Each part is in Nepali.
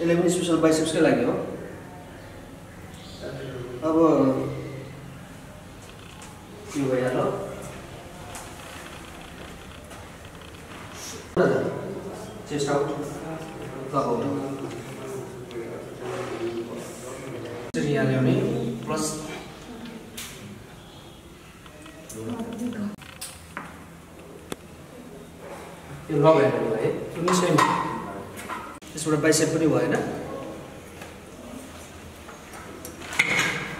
11 स्पेशल बाइसेप्सकै लागि हो। अब यो भइहाल्यो चेस्ट आउट यहाँ ल्याउने प्लस यो लङ ह्यान्ड भयो है निश्चय यसबाट बाइसेप पनि भएन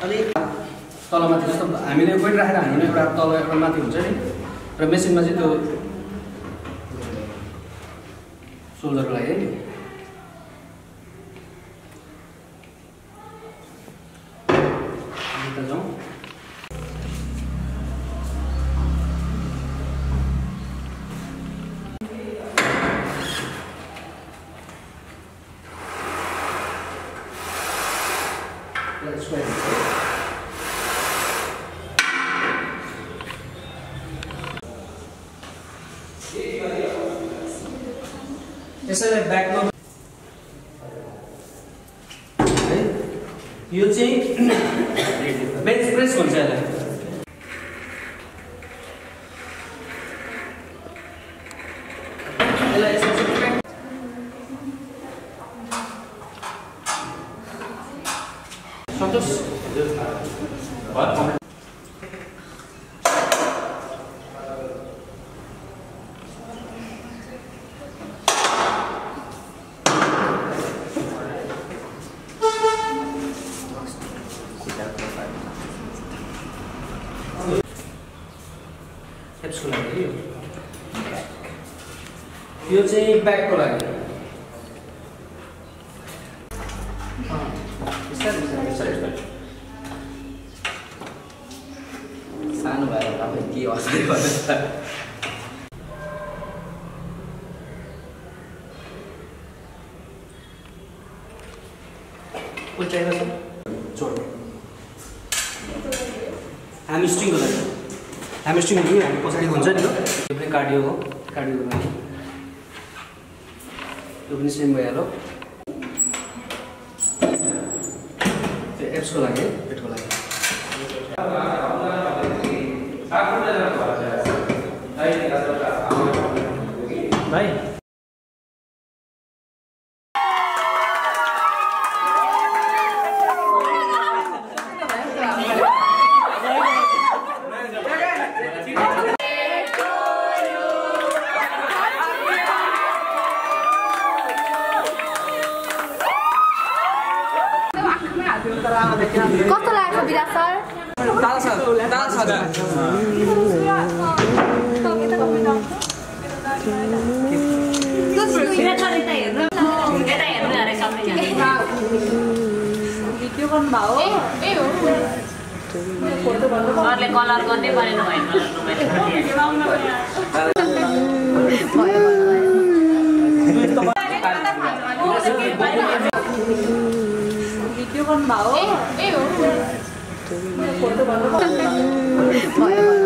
अलि तलमाथि जस्तो हामीले वेट राखेर हान्नु भने एउटा तल एउटा माथि हुन्छ नि र मेसिनमा चाहिँ त्यो सोल्डरलाई है बैक यो बेन्च प्रेस भन्छ यसलाई यो चाहिँ बैक को लागि सानो भएर अब के असर गर्छ हामी पछाडि हुन्छ नि यो पनि कार्डियो हो कार्डियोको लागि यो पनि सेम भइहाल्यो त्यो एप्सको लागि पेटको लागि भाइ कलर गर्नै परेन भाइ